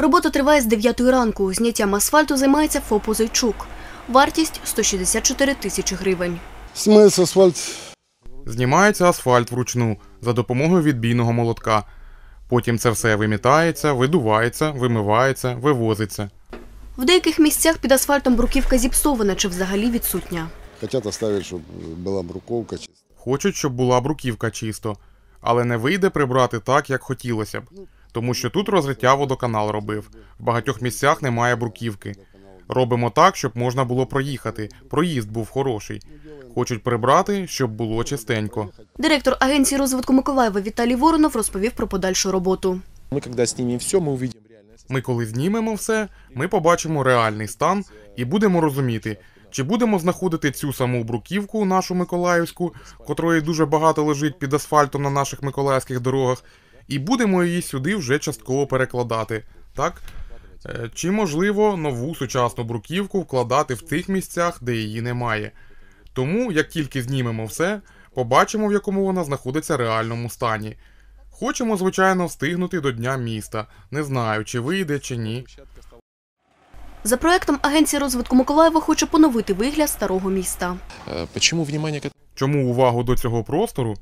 Робота триває з 9 ранку. Зняттям асфальту займається ФОП Зайчук. Вартість – 164 тисячі гривень. Знімається асфальт. Знімається асфальт вручну за допомогою відбійного молотка. Потім це все вимітається, видувається, вимивається, вивозиться. В деяких місцях під асфальтом бруківка зіпсована чи взагалі відсутня. Хочуть, щоб була бруківка чисто, але не вийде прибрати так, як хотілося б. Тому що тут розриття водоканал робив. В багатьох місцях немає бруківки. Робимо так, щоб можна було проїхати. Проїзд був хороший. Хочуть прибрати, щоб було чистенько. Директор Агенції розвитку Миколаєва Віталій Воронов розповів про подальшу роботу. Ми коли знімемо все, ми побачимо реальний стан і будемо розуміти, чи будемо знаходити цю саму бруківку, нашу миколаївську, котрої дуже багато лежить під асфальтом на наших миколаївських дорогах, і будемо її сюди вже частково перекладати, так? Чи, можливо, нову сучасну бруківку вкладати в тих місцях, де її немає. Тому, як тільки знімемо все, побачимо, в якому вона знаходиться в реальному стані. Хочемо, звичайно, встигнути до Дня міста. Не знаю, чи вийде, чи ні. За проєктом Агенція розвитку Миколаєва хоче поновити вигляд старого міста. Чому увагу до цього простору?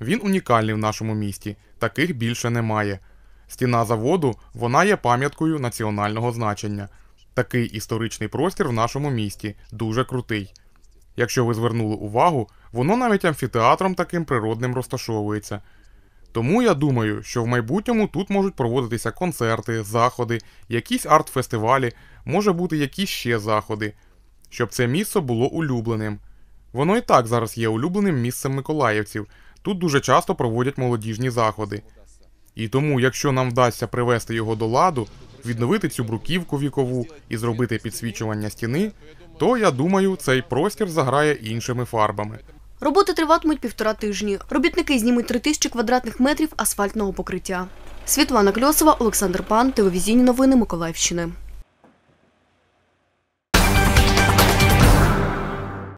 Він унікальний в нашому місті. Таких більше немає. Стіна заводу, вона є пам'яткою національного значення. Такий історичний простір в нашому місті. Дуже крутий. Якщо ви звернули увагу, воно навіть амфітеатром таким природним розташовується. Тому я думаю, що в майбутньому тут можуть проводитися концерти, заходи, якісь арт-фестивалі, може бути якісь ще заходи. Щоб це місце було улюбленим. Воно і так зараз є улюбленим місцем миколаївців. Тут дуже часто проводять молодіжні заходи. І тому, якщо нам вдасться привести його до ладу, відновити цю бруківку вікову і зробити підсвічування стіни, то, я думаю, цей простір заграє іншими фарбами. Роботи триватимуть 1,5 тижні. Робітники знімуть 3000 квадратних метрів асфальтного покриття. Світлана Кльосова, Олександр Пан, телевізійні новини Миколаївщини.